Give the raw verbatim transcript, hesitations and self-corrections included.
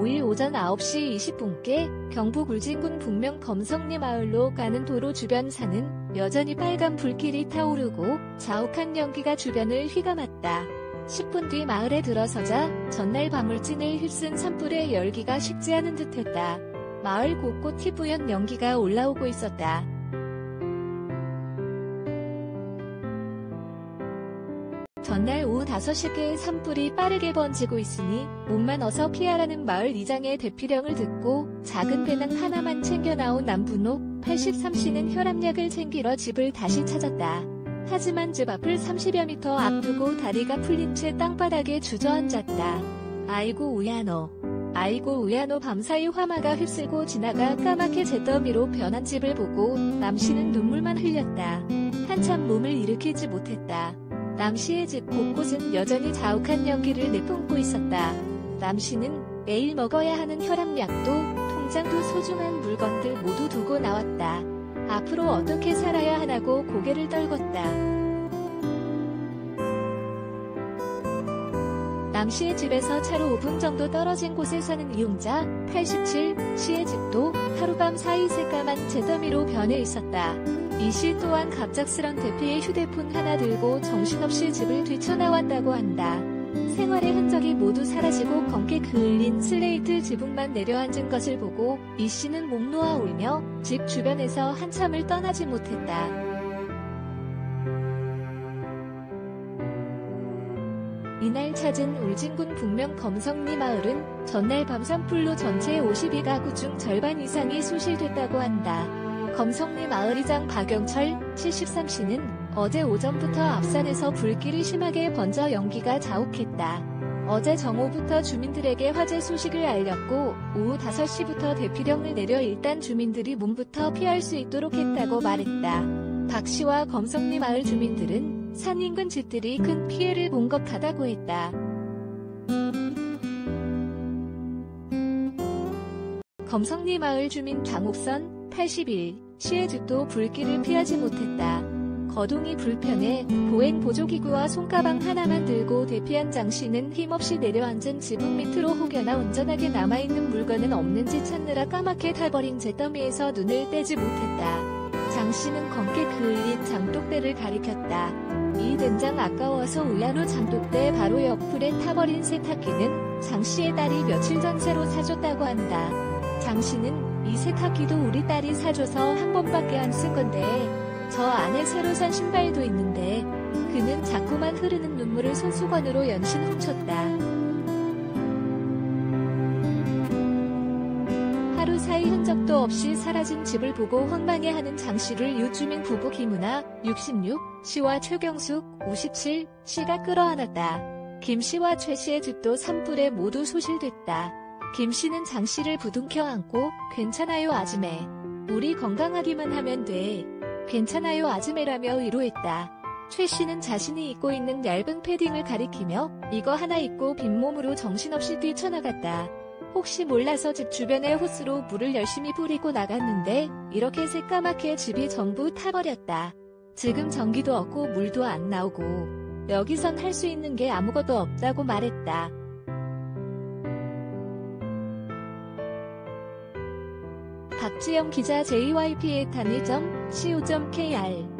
오일 오전 아홉 시 이십 분께 경북 울진군 북면 검성리 마을로 가는 도로 주변 산은 여전히 빨간 불길이 타오르고 자욱한 연기가 주변을 휘감았다. 십 분 뒤 마을에 들어서자 전날 밤울진을 휩쓴 산불의 열기가 식지 않은 듯했다. 마을 곳곳이 뿌연 연기가 올라오고 있었다. 전날 오후 다섯 시께 산불이 빠르게 번지고 있으니 몸만 어서 피하라는 마을 이장의 대피령을 듣고 작은 배낭 하나만 챙겨 나온 남분옥 팔십삼 씨는 혈압약을 챙기러 집을 다시 찾았다. 하지만 집 앞을 삼십여 미터 앞두고 다리가 풀린 채 땅바닥에 주저앉았다. 아이고 우야노. 아이고 우야노. 밤사이 화마가 휩쓸고 지나가 까맣게 잿더미로 변한 집을 보고 남씨는 눈물만 흘렸다. 한참 몸을 일으키지 못했다. 남씨의 집 곳곳은 여전히 자욱한 연기를 내뿜고 있었다. 남씨는 매일 먹어야 하는 혈압약도 통장도 소중한 물건들 모두 두고 나왔다. 앞으로 어떻게 살아야 하나고 고개를 떨궜다. 남씨의 집에서 차로 오 분 정도 떨어진 곳에 사는 이용자 팔십칠 씨의 집도 하룻밤 사이 새까만 잿더미로 변해 있었다. 이 씨 또한 갑작스런 대피에 휴대폰 하나 들고 정신없이 집을 뛰쳐나왔다고 한다. 생활의 흔적이 모두 사라지고 검게 그을린 슬레이트 지붕만 내려앉은 것을 보고 이 씨는 목 놓아 울며 집 주변에서 한참을 떠나지 못했다. 이날 찾은 울진군 북면 검성리 마을은 전날 밤 산불로 전체 오십이 가구 중 절반 이상이 소실됐다고 한다. 검성리 마을이장 박영철 칠십삼 씨는 어제 오전부터 앞산에서 불길이 심하게 번져 연기가 자욱했다. 어제 정오부터 주민들에게 화재 소식을 알렸고 오후 다섯 시부터 대피령을 내려 일단 주민들이 몸부터 피할 수 있도록 했다고 말했다. 박 씨와 검성리 마을 주민들은 산 인근 집들이 큰 피해를 본 것 같다고 했다. 검성리 마을 주민 장옥선 팔십일 씨의 집도 불길을 피하지 못했다. 거동이 불편해 보행 보조기구와 손가방 하나만 들고 대피한 장씨는 힘없이 내려앉은 지붕 밑으로 혹여나 온전하게 남아있는 물건은 없는지 찾느라 까맣게 타버린 잿더미에서 눈을 떼지 못했다. 장씨는 검게 그을린 장독대를 가리켰다. 이 된장 아까워서 우야노. 장독대 바로 옆풀에 타버린 세탁기는 장씨의 딸이 며칠 전 새로 사줬다고 한다. 장씨는 이 세탁기도 우리 딸이 사줘서 한 번밖에 안 쓴 건데 저 안에 새로 산 신발도 있는데. 그는 자꾸만 흐르는 눈물을 손수건으로 연신 훔쳤다. 하루 사이 흔적도 없이 사라진 집을 보고 황망해하는 장씨를 유주민 부부 김은아 육십육 씨와 최경숙 오십칠 씨가 끌어안았다. 김씨와 최씨의 집도 산불에 모두 소실됐다. 김씨는 장씨를 부둥켜 안고 괜찮아요 아즈메. 우리 건강하기만 하면 돼. 괜찮아요 아즈메라며 위로했다. 최씨는 자신이 입고 있는 얇은 패딩을 가리키며 이거 하나 입고 빈몸으로 정신없이 뛰쳐나갔다. 혹시 몰라서 집 주변에 호스로 물을 열심히 뿌리고 나갔는데 이렇게 새까맣게 집이 전부 타버렸다. 지금 전기도 없고 물도 안 나오고 여기선 할 수 있는 게 아무것도 없다고 말했다. 박지영 기자 제이와이피의 단일점 씨오 점 케이알